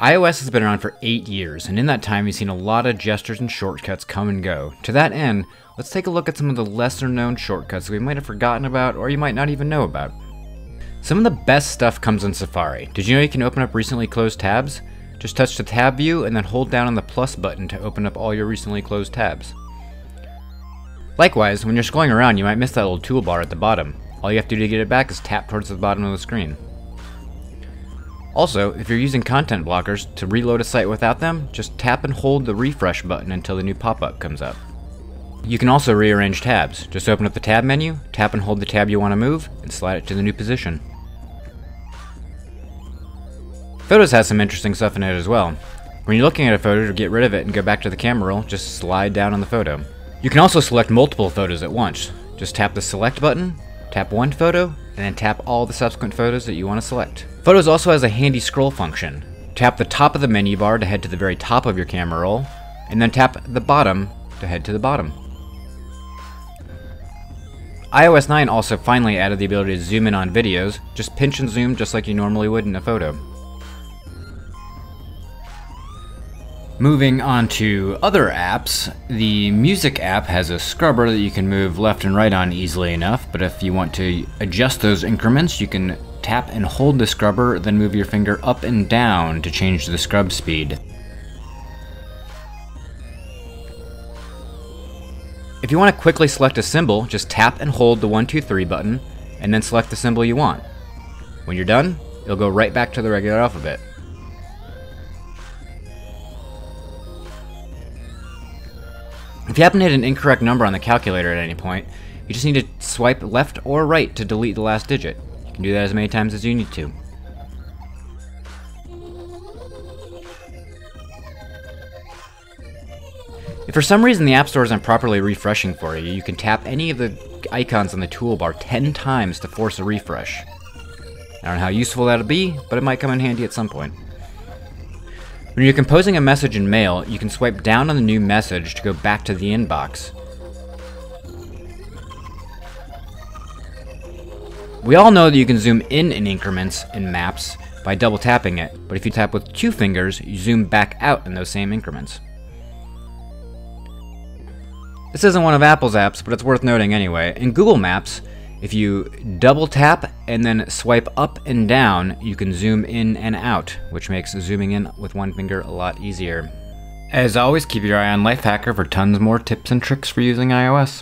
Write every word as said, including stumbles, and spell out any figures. iOS has been around for eight years, and in that time you've seen a lot of gestures and shortcuts come and go. To that end, let's take a look at some of the lesser known shortcuts we might have forgotten about or you might not even know about. Some of the best stuff comes in Safari. Did you know you can open up recently closed tabs? Just touch the tab view and then hold down on the plus button to open up all your recently closed tabs. Likewise, when you're scrolling around you might miss that little toolbar at the bottom. All you have to do to get it back is tap towards the bottom of the screen. Also, if you're using content blockers to reload a site without them, just tap and hold the refresh button until the new pop-up comes up. You can also rearrange tabs. Just open up the tab menu, tap and hold the tab you want to move, and slide it to the new position. Photos has some interesting stuff in it as well. When you're looking at a photo, to get rid of it and go back to the camera roll, just slide down on the photo. You can also select multiple photos at once. Just tap the select button, tap one photo, and then tap all the subsequent photos that you want to select. Photos also has a handy scroll function. Tap the top of the menu bar to head to the very top of your camera roll, and then tap the bottom to head to the bottom. iOS nine also finally added the ability to zoom in on videos. Just pinch and zoom just like you normally would in a photo. Moving on to other apps, the music app has a scrubber that you can move left and right on easily enough, but if you want to adjust those increments, you can tap and hold the scrubber, then move your finger up and down to change the scrub speed. If you want to quickly select a symbol, just tap and hold the one two three button, and then select the symbol you want. When you're done, it'll go right back to the regular alphabet. If you happen to hit an incorrect number on the calculator at any point, you just need to swipe left or right to delete the last digit. You can do that as many times as you need to. If for some reason the App Store isn't properly refreshing for you, you can tap any of the icons on the toolbar ten times to force a refresh. I don't know how useful that'll be, but it might come in handy at some point. When you're composing a message in Mail, you can swipe down on the new message to go back to the inbox. We all know that you can zoom in in increments in Maps by double tapping it, but if you tap with two fingers, you zoom back out in those same increments. This isn't one of Apple's apps, but it's worth noting anyway. In Google Maps, if you double tap and then swipe up and down, you can zoom in and out, which makes zooming in with one finger a lot easier. As always, keep your eye on Lifehacker for tons more tips and tricks for using iOS.